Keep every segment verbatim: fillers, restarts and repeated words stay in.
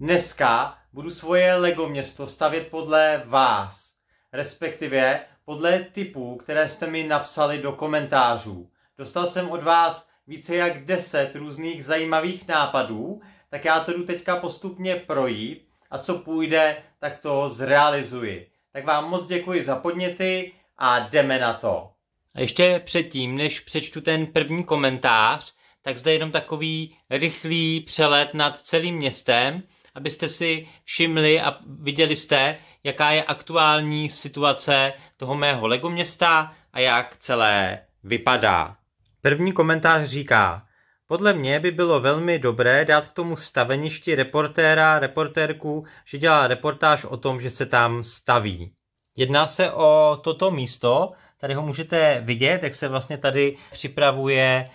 Dneska budu svoje Lego město stavět podle vás, respektive podle typů, které jste mi napsali do komentářů. Dostal jsem od vás více jak deset různých zajímavých nápadů, tak já to jdu teďka postupně projít a co půjde, tak to zrealizuji. Tak vám moc děkuji za podněty a jdeme na to. A ještě předtím, než přečtu ten první komentář, tak zde jenom takový rychlý přelet nad celým městem, abyste si všimli a viděli jste, jaká je aktuální situace toho mého Lego města a jak celé vypadá. První komentář říká: podle mě by bylo velmi dobré dát k tomu staveništi reportéra, reportérku, že dělá reportáž o tom, že se tam staví. Jedná se o toto místo, tady ho můžete vidět, jak se vlastně tady připravuje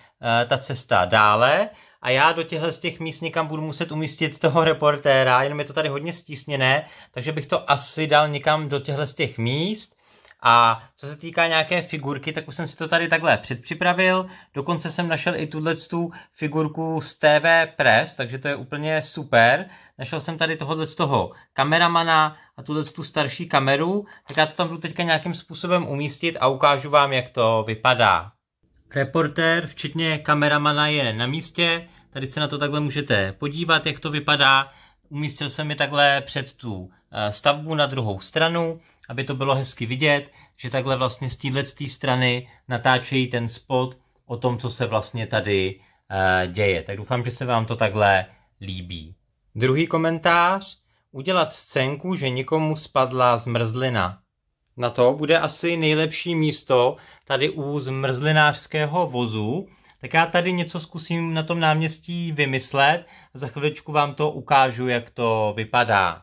ta cesta dále a já do těchto z těch míst někam budu muset umístit toho reportéra, jenom je to tady hodně stísněné, takže bych to asi dal někam do těchto z těch míst. A co se týká nějaké figurky, tak už jsem si to tady takhle předpřipravil, dokonce jsem našel i tuhletu figurku z T V Press, takže to je úplně super. Našel jsem tady tohohle z toho kameramana a tuhletu starší kameru, tak já to tam budu teďka nějakým způsobem umístit a ukážu vám, jak to vypadá. Reportér, včetně kameramana, je na místě, tady se na to takhle můžete podívat, jak to vypadá. Umístil jsem je takhle před tu stavbu na druhou stranu, aby to bylo hezky vidět, že takhle vlastně z této strany natáčejí ten spot o tom, co se vlastně tady děje. Tak doufám, že se vám to takhle líbí. Druhý komentář. Udělat scénku, že někomu spadla zmrzlina. Na to bude asi nejlepší místo tady u zmrzlinářského vozu. Tak já tady něco zkusím na tom náměstí vymyslet a za chviličku vám to ukážu, jak to vypadá.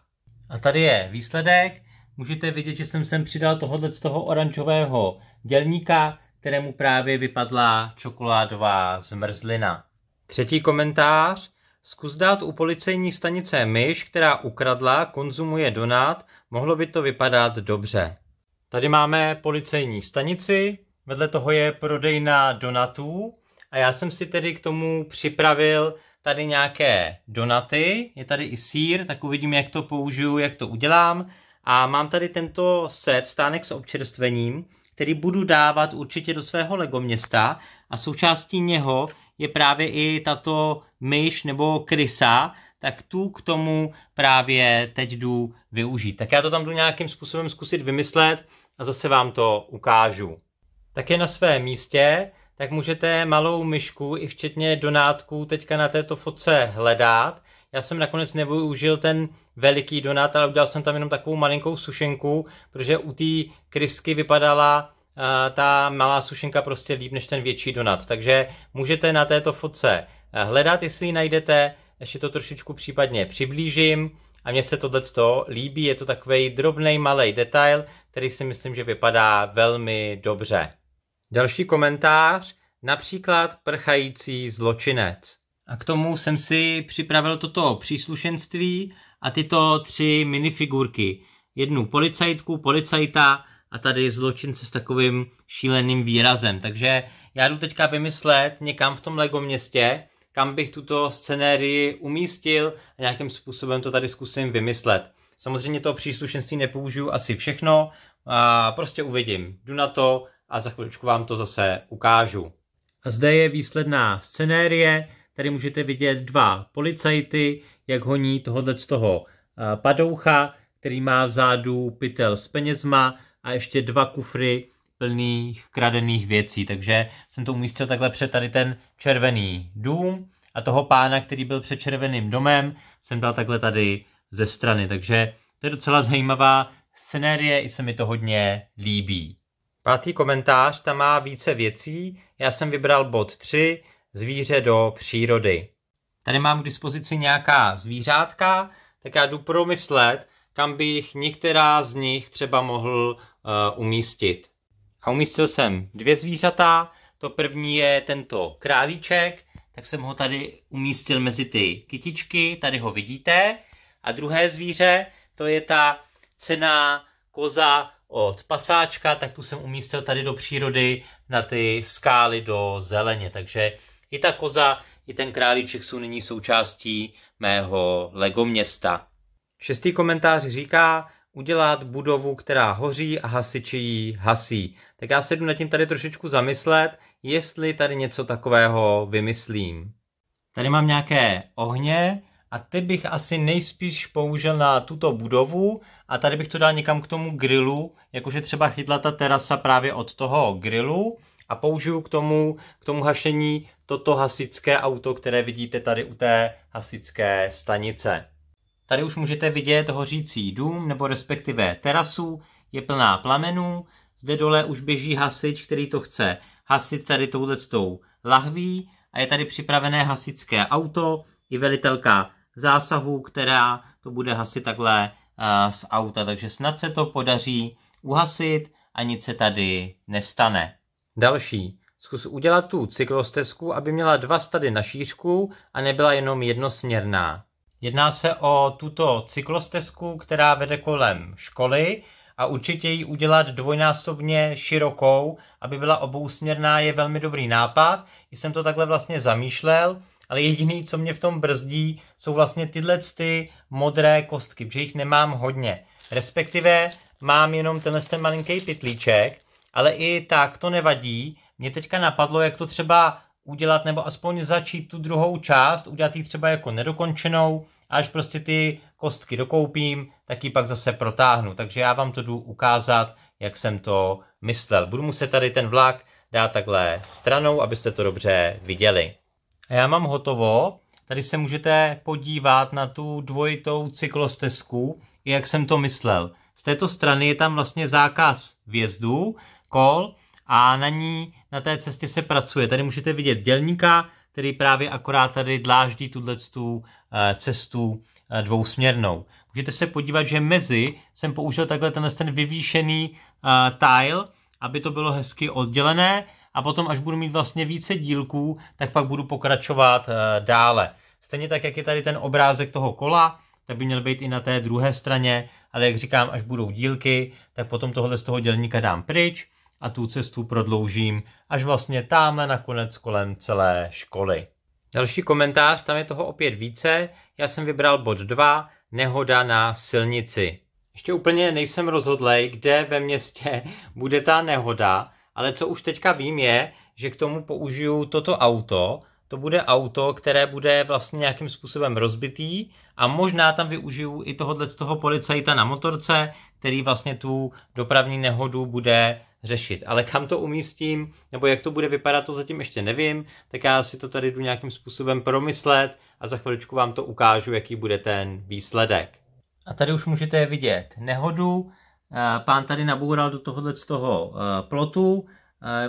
A tady je výsledek. Můžete vidět, že jsem sem přidal tohohle z toho oranžového dělníka, kterému právě vypadla čokoládová zmrzlina. Třetí komentář. Zkus dát u policejní stanice myš, která ukradla, konzumuje donát, mohlo by to vypadat dobře. Tady máme policejní stanici, vedle toho je prodejna donatů a já jsem si tedy k tomu připravil tady nějaké donaty, je tady i sýr, tak uvidím, jak to použiju, jak to udělám. A mám tady tento set, stánek s občerstvením, který budu dávat určitě do svého Lego města a součástí něho je právě i tato myš nebo krysa, tak tu k tomu právě teď jdu využít. Tak já to tam jdu nějakým způsobem zkusit vymyslet a zase vám to ukážu. Tak je na svém místě, tak můžete malou myšku i včetně donátků teďka na této fotce hledat. Já jsem nakonec nevyužil ten veliký donát, ale udělal jsem tam jenom takovou malinkou sušenku, protože u té krysky vypadala uh, ta malá sušenka prostě líp než ten větší donát. Takže můžete na této fotce hledat, jestli ji najdete, ještě to trošičku případně přiblížím. A mně se tohleto líbí, je to takový drobnej malej detail, který si myslím, že vypadá velmi dobře. Další komentář, například prchající zločinec. A k tomu jsem si připravil toto příslušenství a tyto tři minifigurky. Jednu policajtku, policajta a tady zločince s takovým šíleným výrazem. Takže já jdu teďka vymyslet někam v tom Lego městě, kam bych tuto scenérii umístil a nějakým způsobem to tady zkusím vymyslet. Samozřejmě to příslušenství nepoužiju asi všechno, a prostě uvidím. Jdu na to a za chviličku vám to zase ukážu. A zde je výsledná scenérie. Tady můžete vidět dva policajty, jak honí tohohle z toho padoucha, který má vzadu pytel s penězma a ještě dva kufry plných kradených věcí. Takže jsem to umístil takhle před tady ten červený dům a toho pána, který byl před červeným domem, jsem dal takhle tady ze strany. Takže to je docela zajímavá scenérie, i se mi to hodně líbí. Pátý komentář, tam má více věcí. Já jsem vybral bod tři. Zvíře do přírody. Tady mám k dispozici nějaká zvířátka, tak já jdu promyslet, kam bych některá z nich třeba mohl uh, umístit. A umístil jsem dvě zvířata, to první je tento králíček, tak jsem ho tady umístil mezi ty kytičky, tady ho vidíte. A druhé zvíře, to je ta cenná koza od pasáčka, tak tu jsem umístil tady do přírody na ty skály do zeleně, takže i ta koza I ten králíček jsou nyní součástí mého Lego města. Šestý komentář říká, udělat budovu, která hoří a hasiči ji hasí. Tak já se jdu nad tím tady trošičku zamyslet, jestli tady něco takového vymyslím. Tady mám nějaké ohně a ty bych asi nejspíš použil na tuto budovu a tady bych to dal někam k tomu grilu, jakože třeba chytla ta terasa právě od toho grilu a použiju k tomu, k tomu hašení toto hasičské auto, které vidíte tady u té hasičské stanice. Tady už můžete vidět hořící dům nebo respektive terasu, je plná plamenů, zde dole už běží hasič, který to chce hasit tady touhletou lahví a je tady připravené hasičské auto i velitelka zásahu, která to bude hasit takhle uh, z auta, takže snad se to podaří uhasit a nic se tady nestane. Další. Zkus udělat tu cyklostezku, aby měla dva stady na šířku a nebyla jenom jednosměrná. Jedná se o tuto cyklostezku, která vede kolem školy a určitě ji udělat dvojnásobně širokou, aby byla obousměrná, je velmi dobrý nápad. Jsem to takhle vlastně zamýšlel, ale jediný, co mě v tom brzdí, jsou vlastně tyhle ty modré kostky, protože jich nemám hodně. Respektive mám jenom tenhle ten malinký pytlíček, ale i tak to nevadí. Mně teďka napadlo, jak to třeba udělat, nebo aspoň začít tu druhou část, udělat ji třeba jako nedokončenou, až prostě ty kostky dokoupím, tak ji pak zase protáhnu. Takže já vám to jdu ukázat, jak jsem to myslel. Budu muset tady ten vlak dát takhle stranou, abyste to dobře viděli. A já mám hotovo. Tady se můžete podívat na tu dvojitou cyklostezku, jak jsem to myslel. Z této strany je tam vlastně zákaz vjezdu, kol, a na ní, na té cestě se pracuje. Tady můžete vidět dělníka, který právě akorát tady dláždí tuto cestu dvousměrnou. Můžete se podívat, že mezi jsem použil takhle tenhle ten vyvýšený tile, aby to bylo hezky oddělené a potom, až budu mít vlastně více dílků, tak pak budu pokračovat dále. Stejně tak, jak je tady ten obrázek toho kola, tak by měl být i na té druhé straně, ale jak říkám, až budou dílky, tak potom tohle z toho dělníka dám pryč a tu cestu prodloužím až vlastně tamhle nakonec kolem celé školy. Další komentář, tam je toho opět více. Já jsem vybral bod dva, nehoda na silnici. Ještě úplně nejsem rozhodlej, kde ve městě bude ta nehoda, ale co už teďka vím je, že k tomu použiju toto auto. To bude auto, které bude vlastně nějakým způsobem rozbitý a možná tam využiju i tohohle z toho policajta na motorce, který vlastně tu dopravní nehodu bude řešit. Ale kam to umístím, nebo jak to bude vypadat, to zatím ještě nevím, tak já si to tady jdu nějakým způsobem promyslet a za chviličku vám to ukážu, jaký bude ten výsledek. A tady už můžete vidět nehodu. Pán tady naboural do tohohle z toho plotu.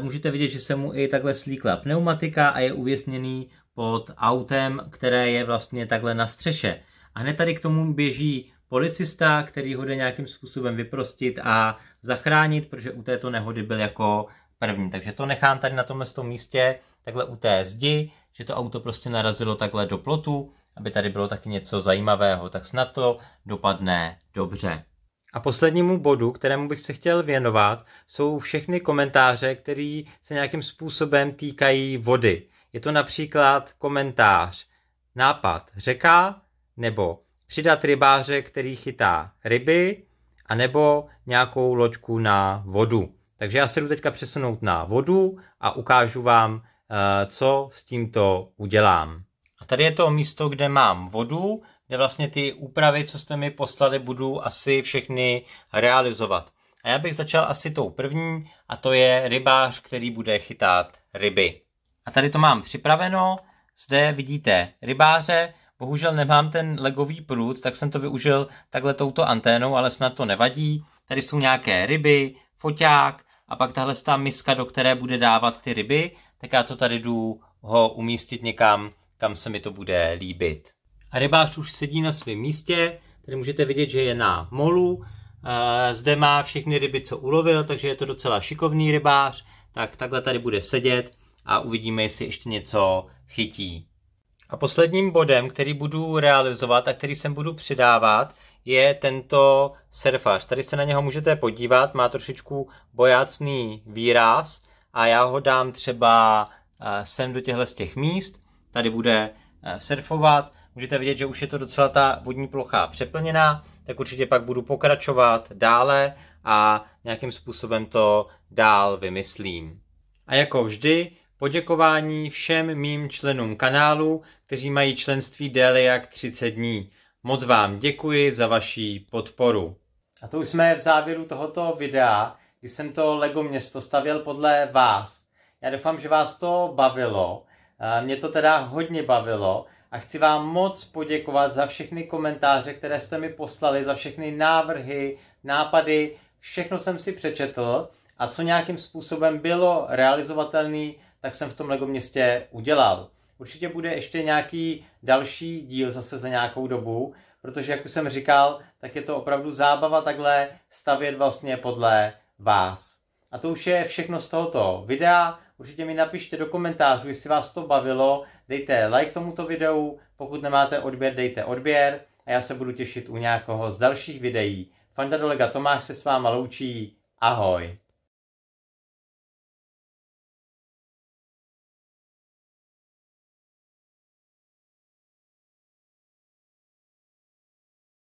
Můžete vidět, že se mu i takhle slíkla pneumatika a je uvěsněný pod autem, které je vlastně takhle na střeše. A hned tady k tomu běží policista, který ho jde nějakým způsobem vyprostit a zachránit, protože u této nehody byl jako první. Takže to nechám tady na tomhle místě, takhle u té zdi, že to auto prostě narazilo takhle do plotu, aby tady bylo taky něco zajímavého. Tak snad to dopadne dobře. A poslednímu bodu, kterému bych se chtěl věnovat, jsou všechny komentáře, které se nějakým způsobem týkají vody. Je to například komentář nápad řeka, nebo přidat rybáře, který chytá ryby, anebo nějakou loďku na vodu. Takže já se jdu teďka přesunout na vodu a ukážu vám, co s tímto udělám. A tady je to místo, kde mám vodu, kde vlastně ty úpravy, co jste mi poslali, budu asi všechny realizovat. A já bych začal asi tou první, a to je rybář, který bude chytat ryby. A tady to mám připraveno, zde vidíte rybáře, bohužel nemám ten legový prut, tak jsem to využil takhle touto anténou, ale snad to nevadí. Tady jsou nějaké ryby, foťák a pak tahle ta miska, do které bude dávat ty ryby, tak já to tady jdu ho umístit někam, kam se mi to bude líbit. A rybář už sedí na svém místě, tady můžete vidět, že je na molu, zde má všechny ryby, co ulovil, takže je to docela šikovný rybář, tak takhle tady bude sedět a uvidíme, jestli ještě něco chytí. A posledním bodem, který budu realizovat a který sem budu přidávat, je tento surfař. Tady se na něho můžete podívat, má trošičku bojácný výraz a já ho dám třeba sem do těchto z těch míst tady bude surfovat. Můžete vidět, že už je to docela ta vodní plocha přeplněná, tak určitě pak budu pokračovat dále a nějakým způsobem to dál vymyslím. A jako vždy poděkování všem mým členům kanálu, kteří mají členství déle jak třicet dní. Moc vám děkuji za vaši podporu. A to už jsme v závěru tohoto videa, kdy jsem to Lego město stavěl podle vás. Já doufám, že vás to bavilo. Mě to teda hodně bavilo a chci vám moc poděkovat za všechny komentáře, které jste mi poslali, za všechny návrhy, nápady. Všechno jsem si přečetl a co nějakým způsobem bylo realizovatelné, tak jsem v tom Lego městě udělal. Určitě bude ještě nějaký další díl zase za nějakou dobu, protože jak už jsem říkal, tak je to opravdu zábava takhle stavět vlastně podle vás. A to už je všechno z tohoto videa. Určitě mi napište do komentářů, jestli vás to bavilo. Dejte like tomuto videu, pokud nemáte odběr, dejte odběr a já se budu těšit u nějakého z dalších videí. Fanda do Lega Tomáš se s váma loučí. Ahoj!